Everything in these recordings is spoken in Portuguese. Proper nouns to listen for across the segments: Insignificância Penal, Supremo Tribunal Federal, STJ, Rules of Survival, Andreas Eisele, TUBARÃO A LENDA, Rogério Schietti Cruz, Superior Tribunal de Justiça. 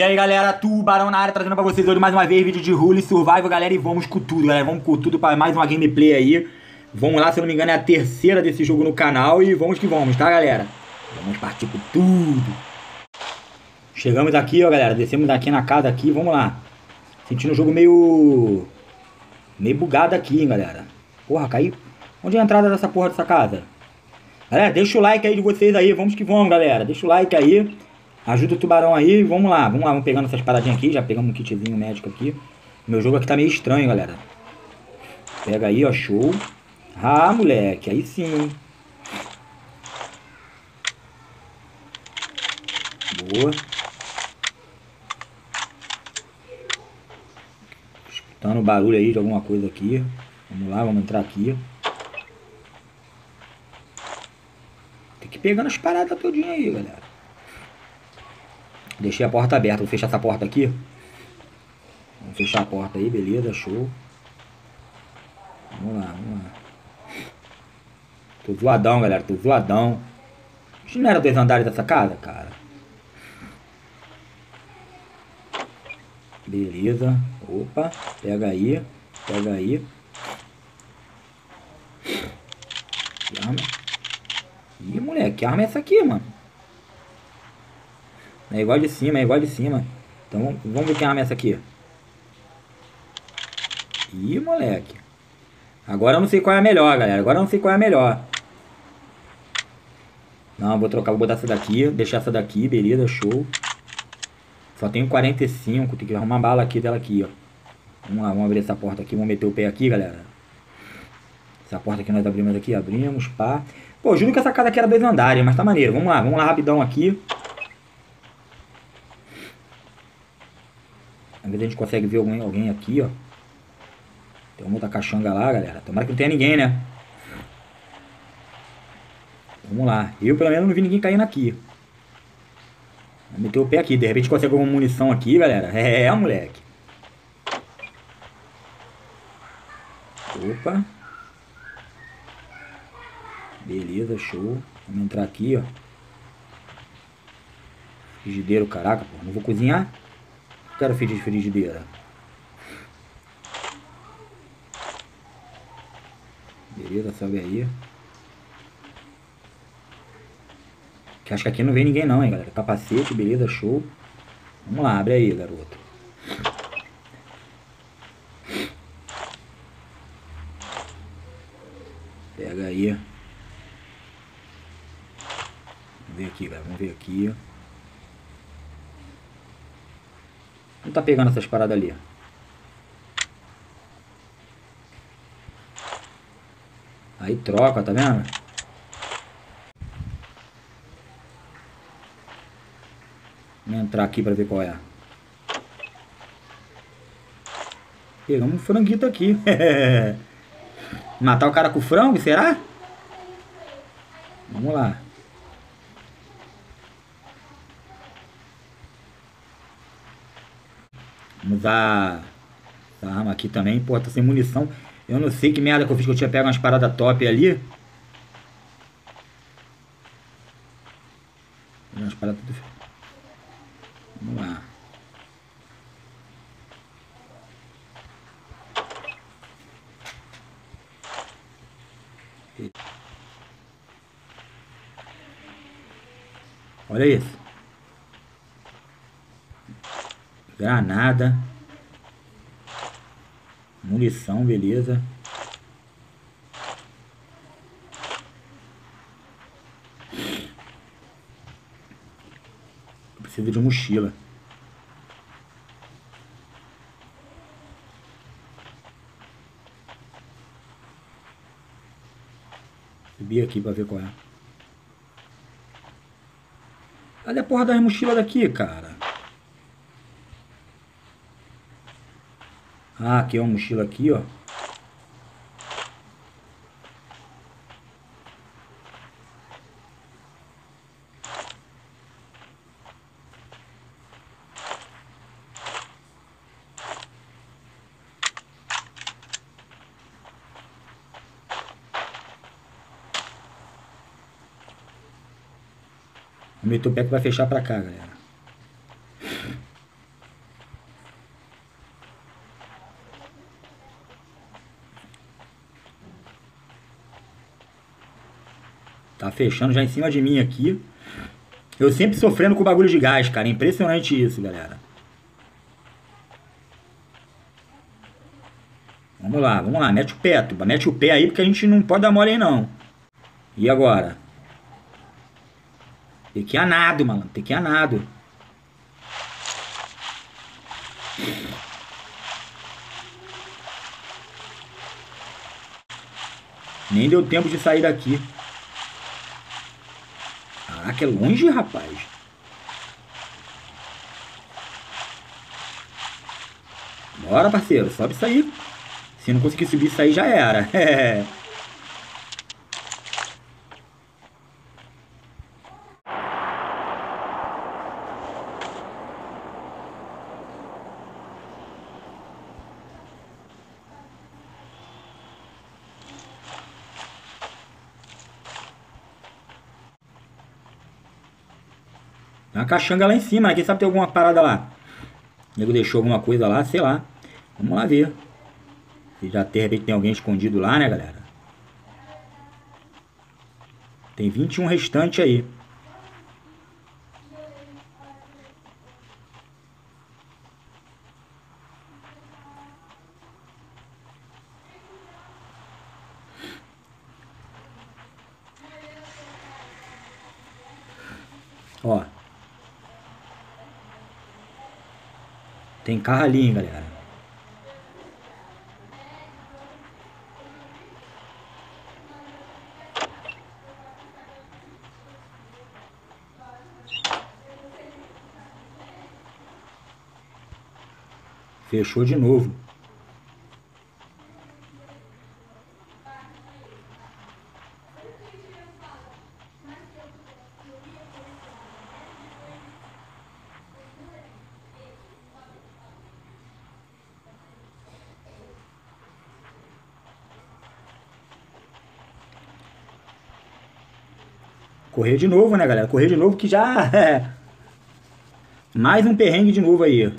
E aí galera, Tubarão na área, trazendo pra vocês hoje mais uma vez vídeo de Rules of Survival, galera, e vamos com tudo, galera, vamos com tudo pra mais uma gameplay aí. Vamos lá, se eu não me engano é a terceira desse jogo no canal e vamos que vamos, tá galera? Vamos partir com tudo. Chegamos aqui, ó galera, descemos daqui na casa aqui, vamos lá. Sentindo o jogo meio bugado aqui, hein galera. Porra, caiu. Onde é a entrada dessa porra dessa casa? Galera, deixa o like aí de vocês aí, vamos que vamos galera, deixa o like aí. Ajuda o tubarão aí, vamos lá, vamos pegando essas paradinhas aqui, já pegamos um kitzinho médico aqui. Meu jogo aqui tá meio estranho, galera. Pega aí, ó, show. Ah, moleque, aí sim. Boa. Escutando o barulho aí de alguma coisa aqui. Vamos lá, vamos entrar aqui. Tem que ir pegando as paradas todinha aí, galera. Deixei a porta aberta, vou fechar essa porta aqui. Vamos fechar a porta aí, beleza, show. Vamos lá. Tô zoadão, galera, tô zoadão. Isso não era 2 andares dessa casa, cara? Beleza, opa, pega aí. Que arma? Ih, moleque, que arma é essa aqui, mano? É igual de cima. Então vamos ver quem arma essa aqui. Ih, moleque. Agora eu não sei qual é a melhor, galera. Não, vou trocar, vou botar essa daqui. Deixar essa daqui, beleza, show. Só tenho 45, tem que arrumar uma bala aqui dela aqui, ó. Vamos lá, vamos abrir essa porta aqui. Vamos meter o pé aqui, galera. Essa porta que nós abrimos aqui, abrimos, pá. Pô, juro que essa casa aqui era 2 andares, mas tá maneiro. Vamos lá rapidão aqui. Às vezes a gente consegue ver alguém aqui, ó. Tem uma outra caixanga lá, galera. Tomara que não tenha ninguém, né? Vamos lá. Eu, pelo menos, não vi ninguém caindo aqui. Vou meter o pé aqui. De repente consegue alguma munição aqui, galera. É, moleque. Opa. Beleza, show. Vamos entrar aqui, ó. Frigideiro, caraca, pô. Não vou cozinhar. Quero frigideira. Beleza, sobe aí. Que acho que aqui não vem ninguém não, hein, galera. Capacete, beleza, show. Vamos lá, abre aí, garoto. Pega aí. Vamos ver aqui, galera. Não tá pegando essas paradas ali. Aí troca, tá vendo? Vamos entrar aqui pra ver qual é. Pegamos um franguito aqui. Matar o cara com frango, será? Vamos lá. Vamos usar essa arma aqui também. Pô, tá sem munição. Eu não sei que merda que eu fiz, que eu tinha pego umas paradas top ali. Umas paradas tudo. Vamos lá. Olha isso. Granada. Munição, beleza. Preciso de mochila. Subir aqui pra ver qual é. Cadê a porra das mochilas daqui, cara? Ah, aqui é uma mochila aqui, ó. O meu teu pé que vai fechar pra cá, galera. Tá fechando já em cima de mim aqui. Eu sempre sofrendo com o bagulho de gás, cara. É impressionante isso, galera. Vamos lá, mete o pé, tuba. Mete o pé aí, porque a gente não pode dar mole aí, não. E agora? Tem que ir a nado, mano. Tem que ir a nado. Nem deu tempo de sair daqui. Caraca, é longe, rapaz. Bora, parceiro. Sobe isso aí. Se não conseguir subir isso aí, já era. Tem uma caixanga lá em cima, né? Quem sabe tem alguma parada lá. O nego deixou alguma coisa lá, sei lá. Vamos lá ver. Se já de repente tem alguém escondido lá, né, galera? Tem 21 restantes aí. Ó. Tem carro ali, hein, galera. Fechou de novo. Correr de novo, né, galera? Correr de novo que já é... Mais um perrengue de novo aí.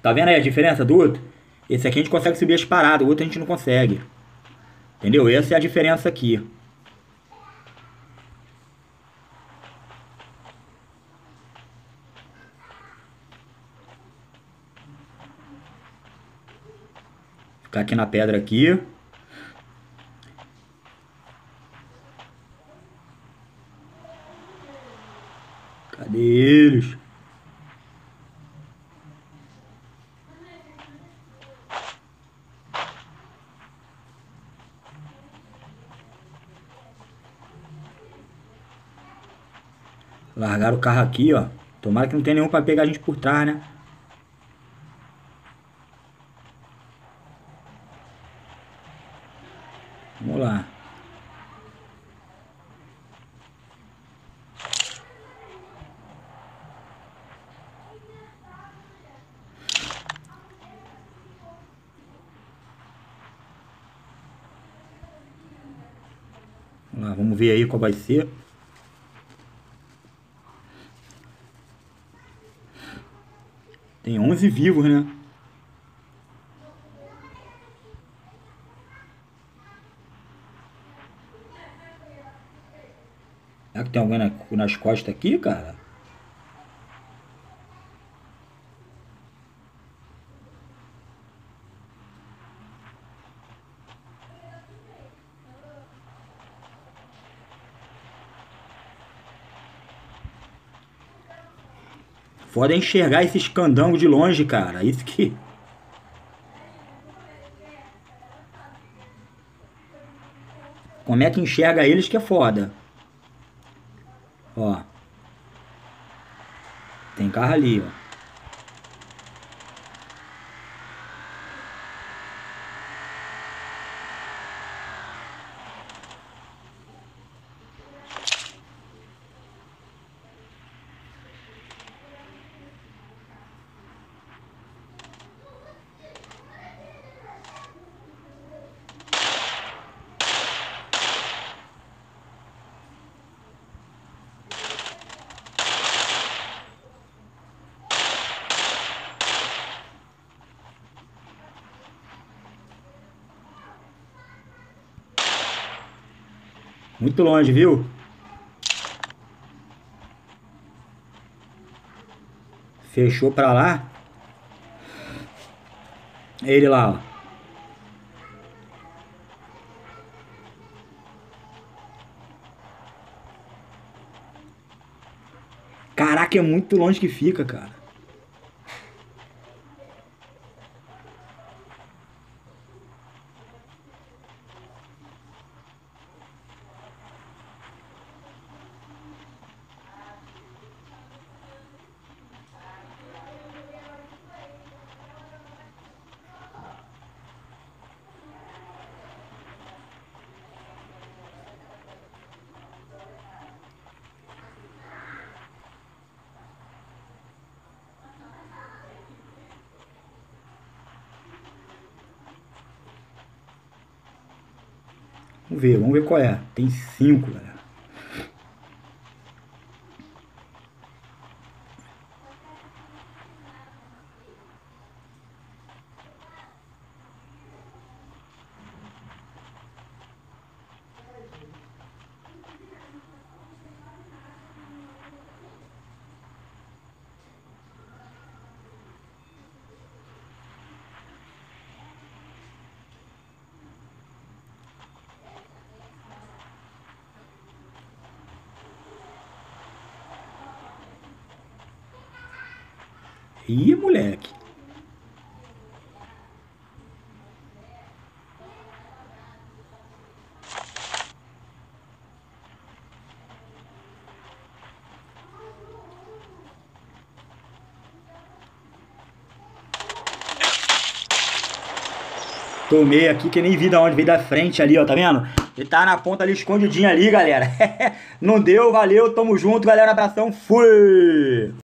Tá vendo aí a diferença do outro? Esse aqui a gente consegue subir as paradas, o outro a gente não consegue. Entendeu? Essa é a diferença aqui. Ficar aqui na pedra aqui. Cadê eles? Largaram o carro aqui, ó. Tomara que não tenha nenhum pra pegar a gente por trás, né? Vamos lá. Vamos lá, vamos ver aí qual vai ser. Tem 11 vivos, né? Será que tem alguém nas costas aqui, cara? Foda enxergar esses candangos de longe, cara. Isso que... Como é que enxerga eles que é foda. Ó. Tem carro ali, ó. Muito longe, viu? Fechou pra lá. Ele lá, ó. Caraca, é muito longe que fica, cara. Vamos ver qual é. Tem 5, galera. Ih, moleque. Tomei aqui que nem vi da onde veio, da frente ali, ó, tá vendo? Ele tá na ponta ali, escondidinho ali, galera. Não deu, valeu, tamo junto, galera, abração, fui!